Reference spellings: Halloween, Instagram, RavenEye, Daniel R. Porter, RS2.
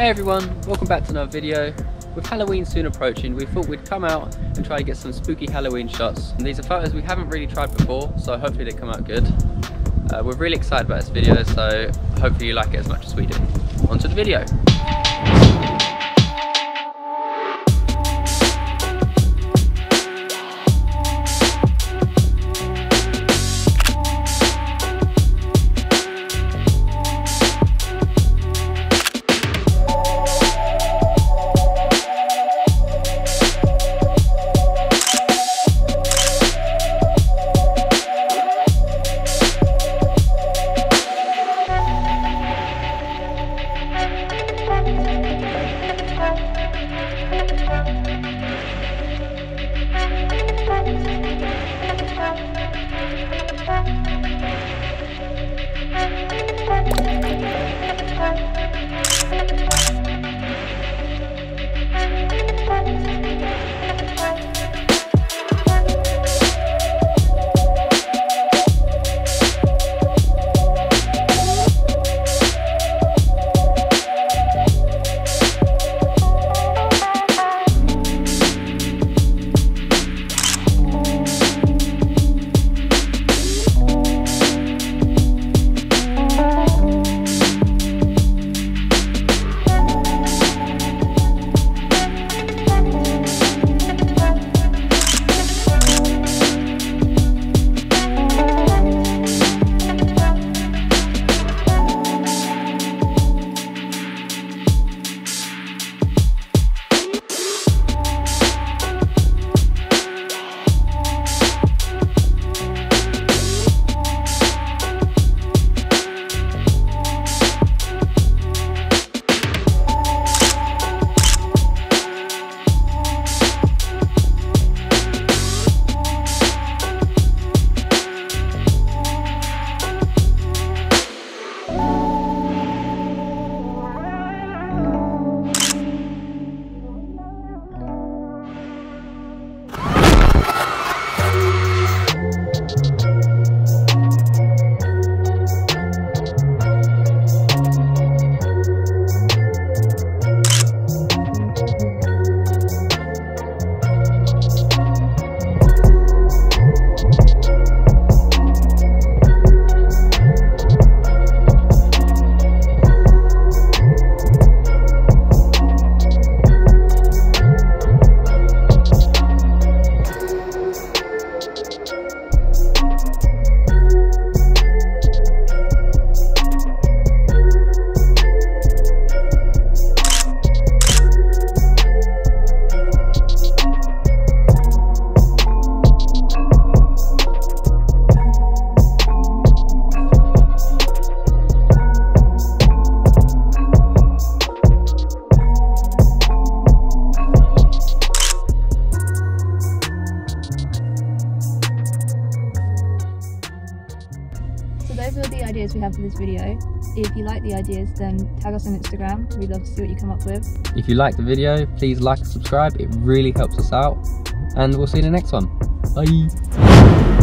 Hey everyone, welcome back to another video. With Halloween soon approaching, we thought we'd come out and try to get some spooky Halloween shots. And these are photos we haven't really tried before, so hopefully they come out good. We're really excited about this video, so hopefully you like it as much as we do. On to the video. Those are the ideas we have for this video. If you like the ideas, then tag us on Instagram. We'd love to see what you come up with. If you like the video, please like and subscribe. It really helps us out. And we'll see you in the next one. Bye.